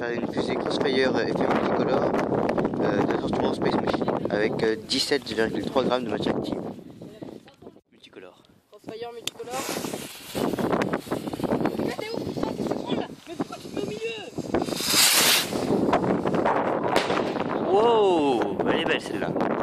faire une fusée Crossfire effet multicolore de Transformers Space Machine avec 17,3 grammes de matière active. Multicolore. Crossfire multicolore. Ah t'es où putain, qu'est-ce que tu prends là? Mais pourquoi tu te mets au milieu? Wow, elle est belle celle-là.